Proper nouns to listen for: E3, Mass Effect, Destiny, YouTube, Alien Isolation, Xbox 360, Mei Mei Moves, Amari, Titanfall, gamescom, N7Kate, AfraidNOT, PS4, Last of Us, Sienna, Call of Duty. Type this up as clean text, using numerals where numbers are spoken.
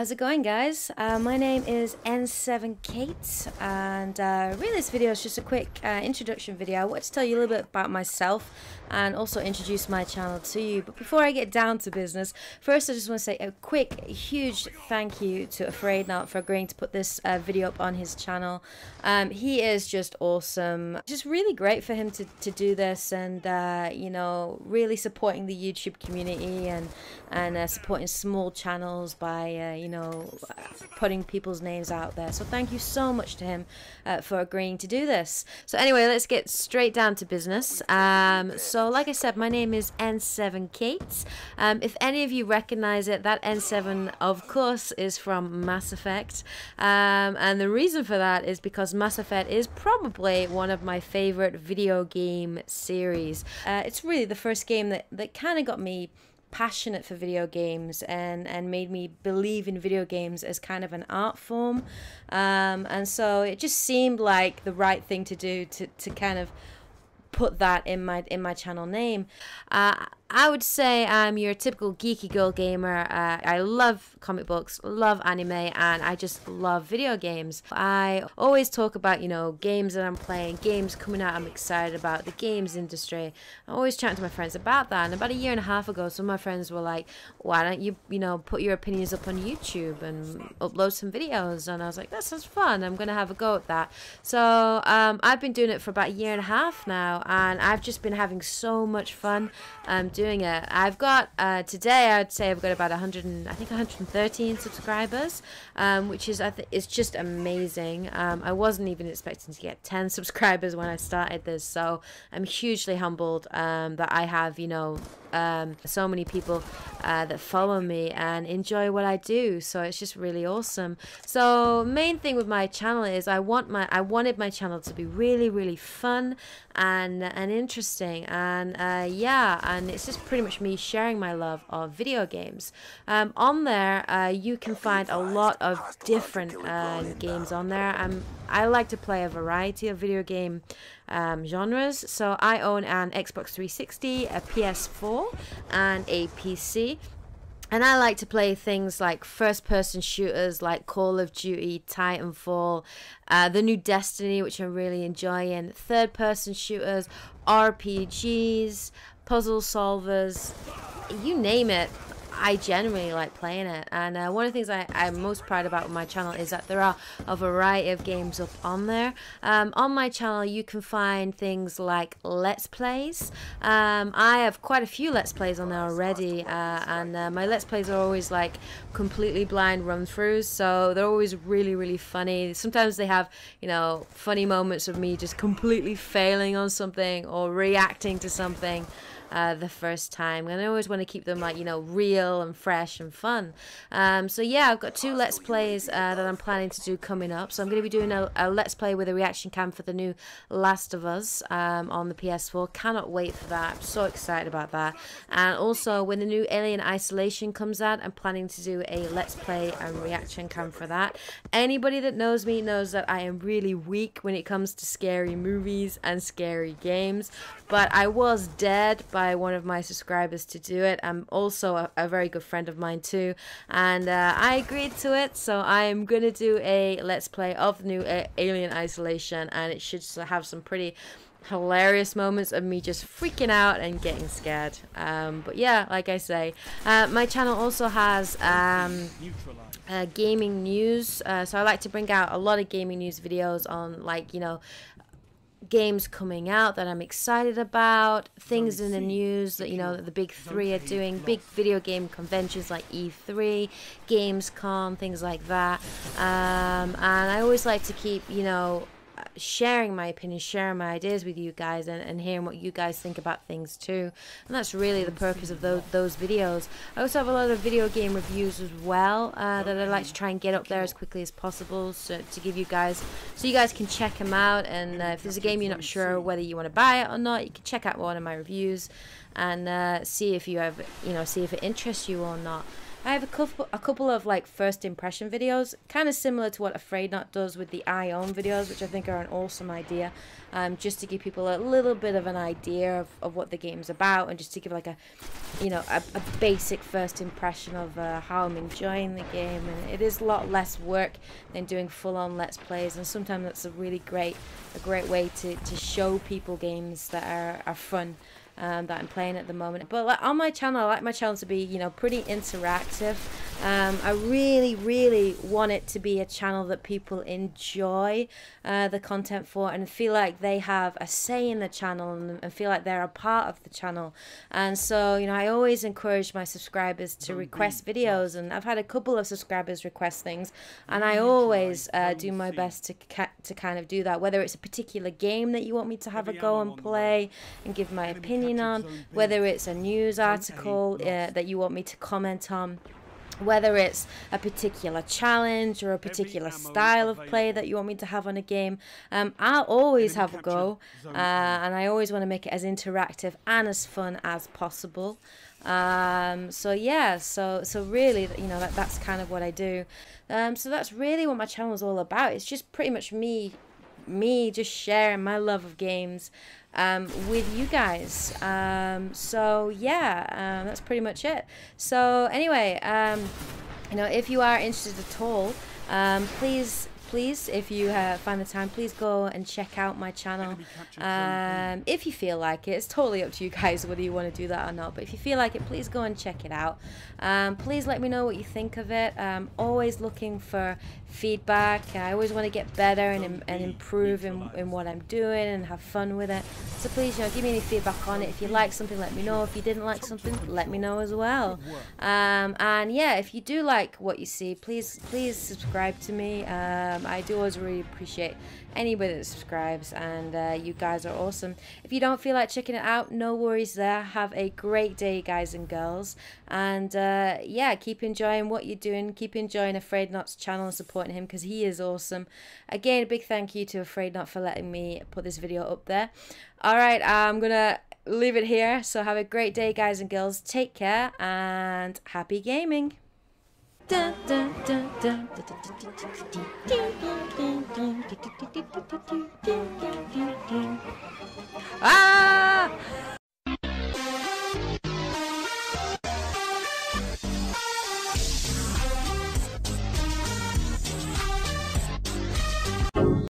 How's it going, guys? My name is N7Kate, and really this video is just a quick introduction video. I wanted to tell you a little bit about myself and also introduce my channel to you. But before I get down to business, first I just want to say a quick, huge thank you to AfraidNOT for agreeing to put this video up on his channel. He is just awesome. Just really great for him to do this, and you know, really supporting the YouTube community and supporting small channels by you know, putting people's names out there. So thank you so much to him for agreeing to do this. So anyway, let's get straight down to business. So like I said, my name is N7Kate. If any of you recognize it, that N7 of course is from Mass Effect, and the reason for that is because Mass Effect is probably one of my favorite video game series. It's really the first game that kind of got me passionate for video games and made me believe in video games as kind of an art form, and so it just seemed like the right thing to do to kind of put that in my channel name. I would say I'm your typical geeky girl gamer. I love comic books, love anime, and I just love video games. I always talk about, you know, games that I'm playing, games coming out I'm excited about, the games industry. I always chat to my friends about that, and about a year and a half ago some of my friends were like, why don't you, you know, put your opinions up on YouTube and upload some videos? And I was like, that sounds fun, I'm gonna have a go at that. So I've been doing it for about a year and a half now, and I've just been having so much fun doing it. I've got today I'd say I've got about 113 subscribers, which is it's just amazing. I wasn't even expecting to get 10 subscribers when I started this, so I'm hugely humbled that I have, you know, so many people that follow me and enjoy what I do. So it's just really awesome. So main thing with my channel is I wanted my channel to be really fun and interesting, and yeah, and it's just pretty much me sharing my love of video games. On there you can find a lot of different games on there. I like to play a variety of video game genres, so I own an Xbox 360, a PS4 and a PC, and I like to play things like first-person shooters like Call of Duty, Titanfall, the new Destiny, which I'm really enjoying, third-person shooters, RPGs, puzzle solvers, you name it. I generally like playing it, and one of the things I'm most proud about with my channel is that there are a variety of games up on there. On my channel you can find things like Let's Plays. I have quite a few Let's Plays on there already, and my Let's Plays are always like completely blind run-throughs, so they're always really funny. Sometimes they have, you know, funny moments of me just completely failing on something or reacting to something the first time, and I always want to keep them, like, you know, real and fresh and fun. So yeah, I've got 2 Let's Plays that I'm planning to do coming up. So I'm going to be doing a Let's Play with a reaction cam for the new Last of Us on the PS4. Cannot wait for that, I'm so excited about that. And also when the new Alien Isolation comes out, I'm planning to do a Let's Play and reaction cam for that. Anybody that knows me knows that I am really weak when it comes to scary movies and scary games, but I was dared by one of my subscribers to do it. I'm also a very good friend of mine too, and I agreed to it, so I'm gonna do a Let's Play of the new Alien Isolation, and it should have some pretty hilarious moments of me just freaking out and getting scared. But yeah, like I say, my channel also has gaming news, so I like to bring out a lot of gaming news videos on, like, you know, games coming out that I'm excited about, things in the news that, you know, the big three are doing, big video game conventions like E3, gamescom, things like that. And I always like to keep, you know, sharing my opinions, sharing my ideas with you guys, and hearing what you guys think about things too, and that's really the purpose of those videos. I also have a lot of video game reviews as well that I like to try and get up there as quickly as possible, so to give you guys, so you guys can check them out, and if there's a game you're not sure whether you want to buy it or not, you can check out one of my reviews and see if you have, you know, see if it interests you or not. I have a couple of like first impression videos, kind of similar to what AfraidNOT does with the IOM videos, which I think are an awesome idea, just to give people a little bit of an idea of what the game's about, and just to give like a basic first impression of how I'm enjoying the game. And it is a lot less work than doing full-on Let's Plays, and sometimes that's a really great way to show people games that are fun. That I'm playing at the moment. But like, on my channel, I like my channel to be, you know, pretty interactive. I really want it to be a channel that people enjoy the content for, and feel like they have a say in the channel, and feel like they're a part of the channel. And so, you know, I always encourage my subscribers to request videos, and I've had a couple of subscribers request things, and I always do my best to kind of do that, whether it's a particular game that you want me to have a go and play and give my opinion on, whether it's a news article that you want me to comment on, whether it's a particular challenge or a particular style of play that you want me to have on a game. I'll always have a go, and I always want to make it as interactive and as fun as possible. So yeah, so really, you know, that's kind of what I do. So that's really what my channel is all about. It's just pretty much me just sharing my love of games with you guys. So yeah, that's pretty much it. So anyway, you know, if you are interested at all, please, if you find the time, please go and check out my channel. If you feel like it, it's totally up to you guys whether you want to do that or not. But if you feel like it, please go and check it out. Please let me know what you think of it. I'm always looking for feedback. I always want to get better and improve in what I'm doing and have fun with it. So please, you know, give me any feedback on it. If you like something, let me know. If you didn't like something, let me know as well. And yeah, if you do like what you see, please subscribe to me. I do always really appreciate anybody that subscribes, and you guys are awesome. If you don't feel like checking it out, no worries there. Have a great day, guys and girls, and yeah, keep enjoying what you're doing. Keep enjoying AfraidNOT's channel and supporting him, because he is awesome. Again, a big thank you to AfraidNOT for letting me put this video up there. Alright, I'm gonna leave it here. So have a great day, guys and girls. Take care, and happy gaming. Ah!